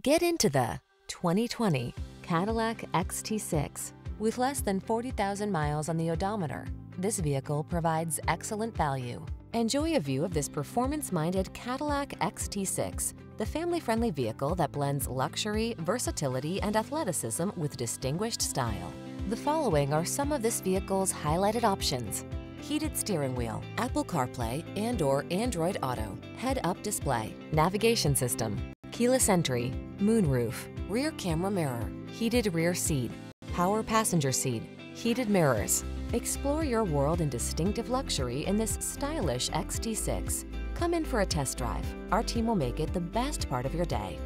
Get into the 2020 Cadillac XT6. With less than 40,000 miles on the odometer, this vehicle provides excellent value. Enjoy a view of this performance-minded Cadillac XT6, the family-friendly vehicle that blends luxury, versatility, and athleticism with distinguished style. The following are some of this vehicle's highlighted options: heated steering wheel, Apple CarPlay and/or Android Auto, head-up display, navigation system, keyless entry, moonroof, rear camera mirror, heated rear seat, power passenger seat, heated mirrors. Explore your world in distinctive luxury in this stylish XT6. Come in for a test drive. Our team will make it the best part of your day.